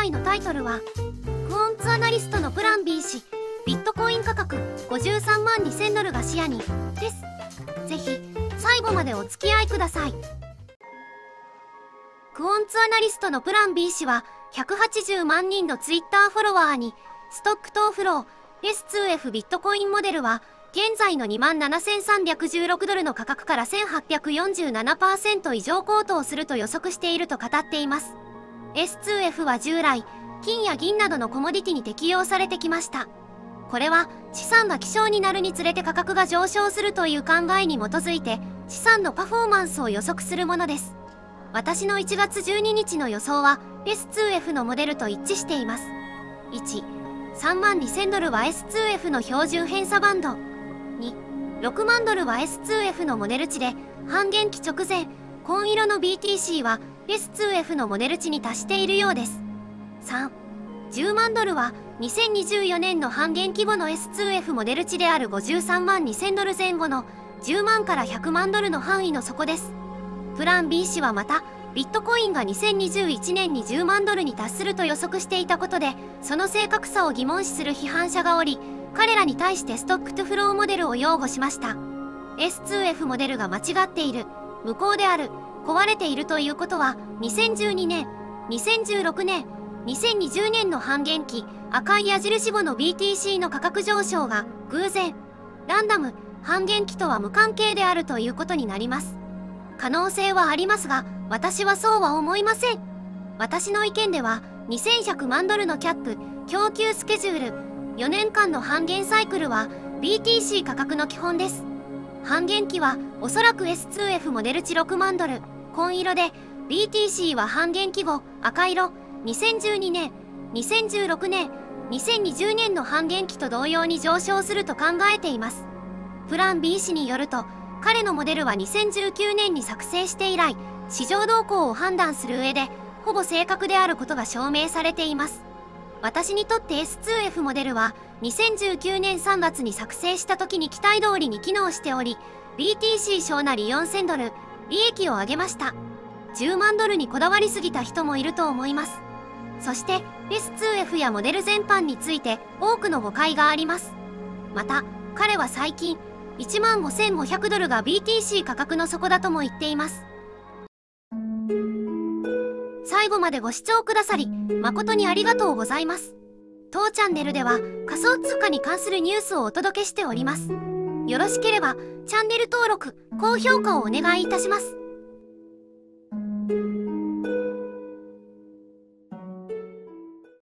回のタイトルはクォンツアナリストのPlanB氏ビットコイン価格$532,000が視野にです。ぜひ最後までお付き合いください。クォンツアナリストのPlanB氏は180万人のツイッターフォロワーにストック等フロー S2F ビットコインモデルは現在の$27,316の価格から 1847% 以上高騰すると予測していると語っています。S2F は従来、金や銀などのコモディティに適用されてきました。これは資産が希少になるにつれて価格が上昇するという考えに基づいて資産のパフォーマンスを予測するものです。私の1月12日の予想は S2F のモデルと一致しています。1、$32,000は S2F の標準偏差バンド。$60,000は S2F のモデル値で、半減期直前、紺色の BTC は S2F のモデル値に達しているようです。3、$1,000,000は2024年の半減期後の S2F モデル値である$532,000前後の$100,000から$1,000,000の範囲の底です。PlanB氏はまた、ビットコインが2021年に$100,000に達すると予測していたことで、その正確さを疑問視する批判者がおり、彼らに対してストックトゥフローモデルを擁護しました。S2F モデルが間違っている、無効である、壊れているということは、2012年、2016年、2020年の半減期、赤い矢印後の BTC の価格上昇が、偶然、ランダム、半減期とは無関係であるということになります。可能性はありますが、私はそうは思いません。私の意見では、$21,000,000のキャップ、供給スケジュール、4年間の半減サイクルは BTC 価格の基本です。半減期はおそらく S2F モデル値$60,000、紺色で BTC は半減期後、赤色、2012年、2016年、2020年の半減期と同様に上昇すると考えています。PlanB氏によると、彼のモデルは2019年に作成して以来、市場動向を判断する上で、ほぼ正確であることが証明されています。私にとって S2F モデルは2019年3月に作成した時に期待通りに機能しており、BTC 小なり$4,000、利益を上げました。$100,000にこだわりすぎた人もいると思います。そして S2F やモデル全般について多くの誤解があります。また、彼は最近、$15,500が BTC 価格の底だとも言っています。最後までご視聴くださり、誠にありがとうございます。当チャンネルでは仮想通貨に関するニュースをお届けしております。よろしければチャンネル登録、高評価をお願いいたします。